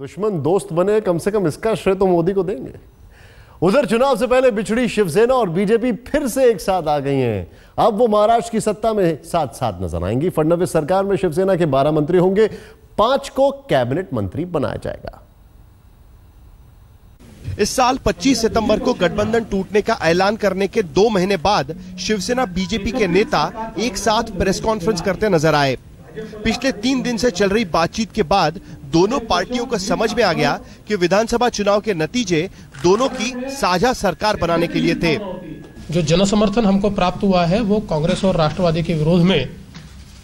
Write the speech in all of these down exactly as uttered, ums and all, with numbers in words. दुश्मन दोस्त बने, कम से कम इसका श्रेय तो मोदी को देंगे। उधर चुनाव से पहले बिछड़ी शिवसेना और बीजेपी फिर से एक साथ आ गई हैं। अब वो महाराष्ट्र की सत्ता में साथ साथ नजर आएंगी। फडणवीस सरकार में शिवसेना के बारह मंत्री होंगे, पांच को कैबिनेट मंत्री बनाया जाएगा। इस साल पच्चीस सितंबर को गठबंधन टूटने का ऐलान करने के दो महीने बाद शिवसेना बीजेपी के नेता एक साथ प्रेस कॉन्फ्रेंस करते नजर आए। पिछले तीन दिन से चल रही बातचीत के बाद दोनों पार्टियों को समझ में आ गया कि विधानसभा चुनाव के नतीजे दोनों की साझा सरकार बनाने के लिए थे। जो जनसमर्थन हमको प्राप्त हुआ है वो कांग्रेस और राष्ट्रवादी के विरोध में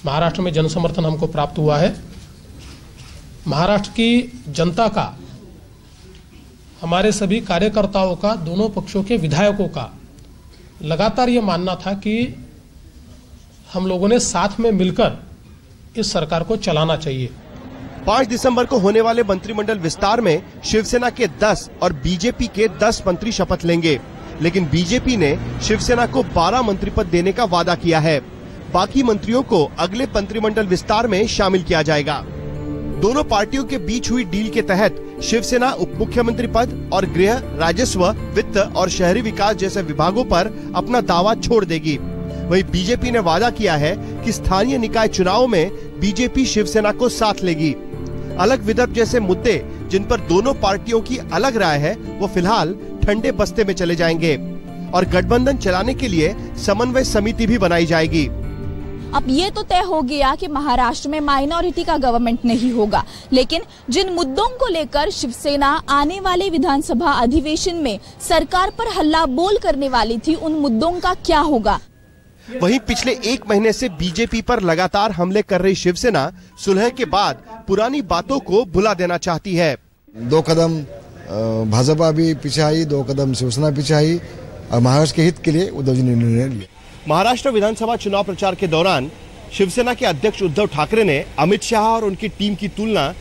महाराष्ट्र में जनसमर्थन हमको प्राप्त हुआ है। महाराष्ट्र की जनता का, हमारे सभी कार्यकर्ताओं का, दोनों पक्षों के विधायकों का लगातार ये मानना था कि हम लोगों ने साथ में मिलकर इस सरकार को चलाना चाहिए। पाँच दिसंबर को होने वाले मंत्रिमंडल विस्तार में शिवसेना के दस और बीजेपी के दस मंत्री शपथ लेंगे, लेकिन बीजेपी ने शिवसेना को बारह मंत्री पद देने का वादा किया है। बाकी मंत्रियों को अगले मंत्रिमंडल विस्तार में शामिल किया जाएगा। दोनों पार्टियों के बीच हुई डील के तहत शिवसेना उप मुख्यमंत्री पद और गृह, राजस्व, वित्त और शहरी विकास जैसे विभागों पर अपना दावा छोड़ देगी। वहीं बीजेपी ने वादा किया है कि स्थानीय निकाय चुनाव में बीजेपी शिवसेना को साथ लेगी। अलग विदर्भ जैसे मुद्दे जिन पर दोनों पार्टियों की अलग राय है वो फिलहाल ठंडे बस्ते में चले जाएंगे और गठबंधन चलाने के लिए समन्वय समिति भी बनाई जाएगी। अब ये तो तय हो गया कि महाराष्ट्र में माइनॉरिटी का गवर्नमेंट नहीं होगा, लेकिन जिन मुद्दों को लेकर शिवसेना आने वाले विधानसभा अधिवेशन में सरकार पर हल्ला बोल करने वाली थी, उन मुद्दों का क्या होगा। वहीं पिछले एक महीने से बीजेपी पर लगातार हमले कर रही शिवसेना सुलह के बाद पुरानी बातों को भुला देना चाहती है। दो कदम भाजपा भी पीछे आई, दो कदम शिवसेना पीछे आई और महाराष्ट्र के हित के लिए उद्धव जी ने निर्णय लिया। महाराष्ट्र विधानसभा चुनाव प्रचार के दौरान शिवसेना के अध्यक्ष उद्धव ठाकरे ने अमित शाह और उनकी टीम की तुलना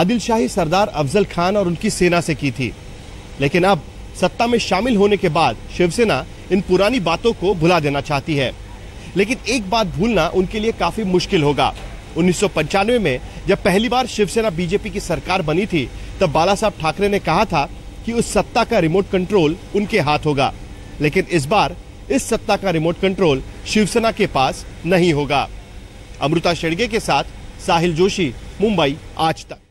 अदिलशाही सरदार अफजल खान और उनकी सेना से की थी, लेकिन अब सत्ता में शामिल होने के बाद शिवसेना इन पुरानी बातों को भुला देना चाहती है। लेकिन एक बात भूलना उनके लिए काफ़ी मुश्किल होगा। उन्नीस सौ पंचानवे में जब पहली बार शिवसेना बीजेपी की सरकार बनी थी तब बाला साहब ठाकरे ने कहा था कि उस सत्ता का रिमोट कंट्रोल उनके हाथ होगा, लेकिन इस बार इस सत्ता का रिमोट कंट्रोल शिवसेना के पास नहीं होगा। अमृता शेडगे के साथ साहिल जोशी, मुंबई आज तक।